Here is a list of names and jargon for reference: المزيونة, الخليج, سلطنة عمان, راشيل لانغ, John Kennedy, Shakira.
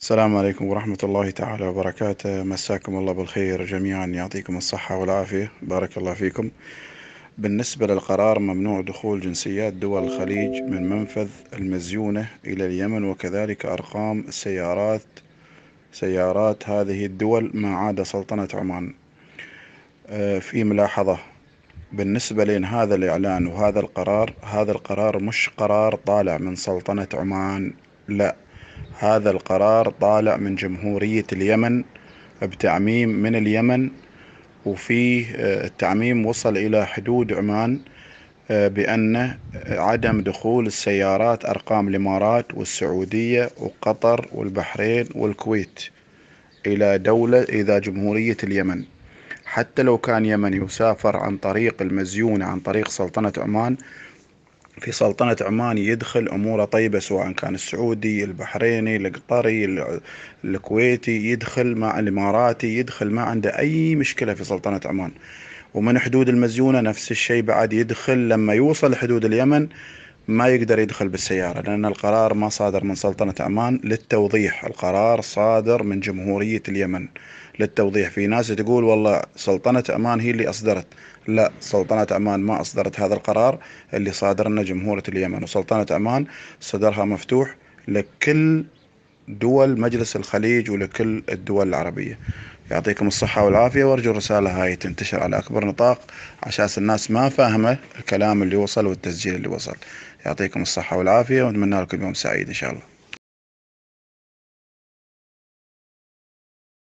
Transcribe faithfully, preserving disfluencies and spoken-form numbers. السلام عليكم ورحمة الله تعالى وبركاته. مساكم الله بالخير جميعا، يعطيكم الصحة والعافية، بارك الله فيكم. بالنسبة للقرار ممنوع دخول جنسيات دول الخليج من منفذ المزيونة إلى اليمن، وكذلك أرقام سيارات سيارات هذه الدول ما عدا سلطنة عمان. في ملاحظة بالنسبة لين هذا الإعلان وهذا القرار، هذا القرار مش قرار طالع من سلطنة عمان، لا، هذا القرار طالع من جمهورية اليمن بتعميم من اليمن، وفيه التعميم وصل إلى حدود عمان بأن عدم دخول السيارات أرقام الإمارات والسعودية وقطر والبحرين والكويت إلى دولة إذا جمهورية اليمن. حتى لو كان يمني يسافر عن طريق المزيونة عن طريق سلطنة عمان، في سلطنة عمان يدخل أموره طيبة، سواء كان السعودي البحريني القطري الكويتي، يدخل مع الإماراتي، يدخل ما عنده أي مشكلة في سلطنة عمان. ومن حدود المزيونة نفس الشيء بعد يدخل، لما يوصل حدود اليمن ما يقدر يدخل بالسيارة، لأن القرار ما صادر من سلطنة عمان. للتوضيح، القرار صادر من جمهورية اليمن. للتوضيح، في ناس تقول والله سلطنة عمان هي اللي أصدرت، لا، سلطنة عمان ما أصدرت هذا القرار اللي صادرنا جمهورية اليمن، وسلطنة عمان صدرها مفتوح لكل دول مجلس الخليج ولكل الدول العربية. يعطيكم الصحة والعافية، وأرجو الرسالة هاي تنتشر على أكبر نطاق عشان الناس ما فاهمة الكلام اللي وصل والتسجيل اللي وصل. يعطيكم الصحة والعافية، ونتمنى لكم يوم سعيد إن شاء الله.